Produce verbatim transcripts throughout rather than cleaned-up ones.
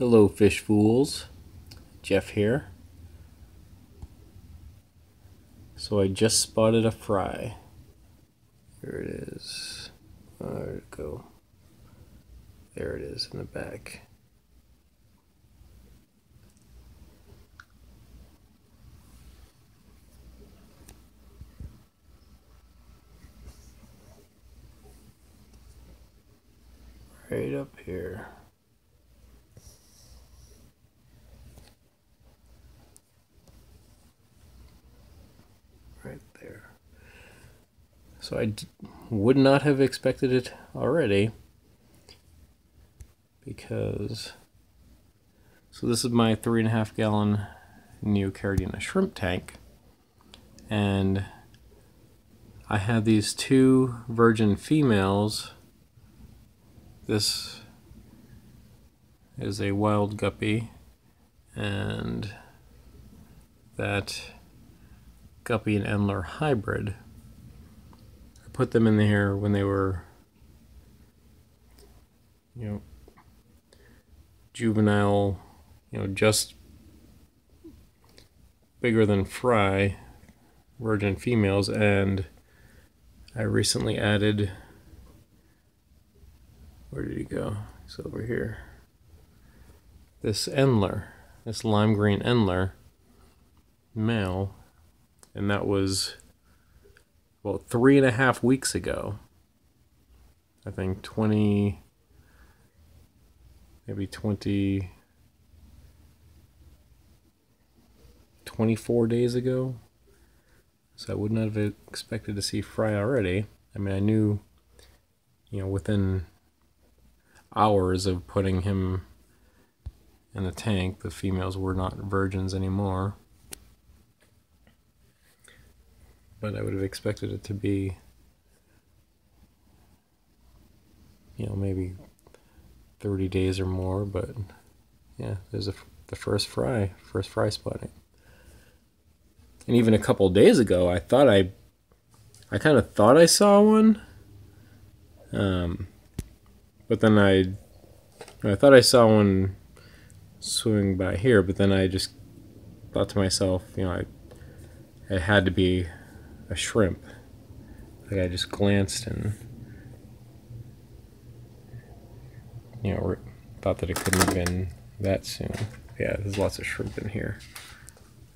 Hello fish fools, Jeff here. So I just spotted a fry. Here it is. Oh, there it go. There it is in the back. Right up here. Right there. So I d would not have expected it already, because so this is my three and a half gallon Neocaridina shrimp tank, and I had these two virgin females. This is a wild guppy, and that guppy and Endler hybrid. I put them in there when they were, you know, juvenile, you know, just bigger than fry, virgin females, and I recently added. Where did he go? He's over here. This Endler, this lime green Endler male, and that was about three and a half weeks ago. I think twenty, maybe twenty, twenty-four days ago. So I would not have expected to see fry already. I mean, I knew, you know, within hours of putting him in the tank, the females were not virgins anymore, but I would have expected it to be, you know, maybe thirty days or more. But yeah, there's a, the first fry, first fry spotting. And even a couple days ago, I thought I, I kind of thought I saw one. Um. But then I, I thought I saw one swimming by here, but then I just thought to myself, you know, I, it had to be a shrimp. Like, I just glanced and, you know, thought that it couldn't have been that soon. Yeah, there's lots of shrimp in here.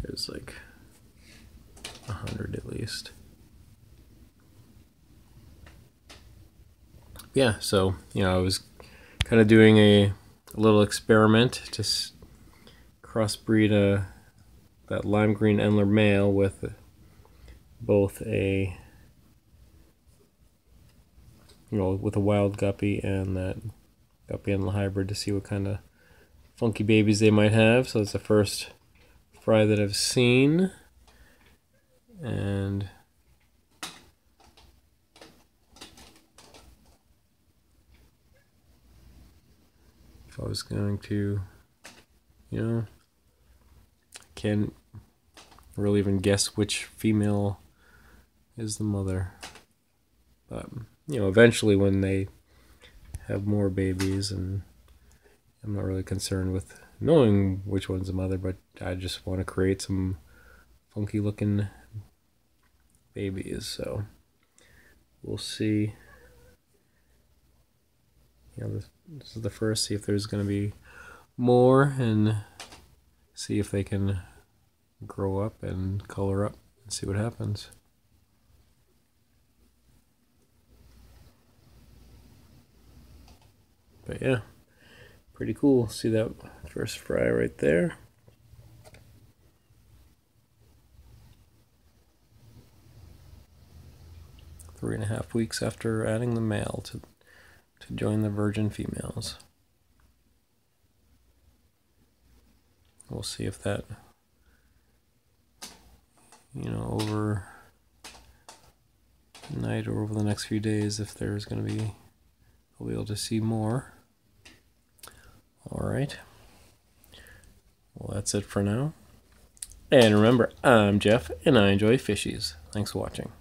There's like a hundred at least. Yeah, so, you know, I was kind of doing a, a little experiment to s crossbreed a, that lime green Endler male with both a, you know, with a wild guppy and that guppy Endler hybrid to see what kind of funky babies they might have. So it's the first fry that I've seen. And if I was going to, you know, I can't really even guess which female is the mother. But, you know, eventually when they have more babies, and I'm not really concerned with knowing which one's the mother, but I just want to create some funky looking babies. So we'll see. You know, this, this is the first. See if there's going to be more, and see if they can grow up and color up and see what happens. But yeah, pretty cool. See that first fry right there. Three and a half weeks after adding the male to to join the virgin females. We'll see if that, you know, over night or over the next few days, if there's going to be, we'll be able to see more. Alright. Well, that's it for now. And remember, I'm Jeff, and I enjoy fishies. Thanks for watching.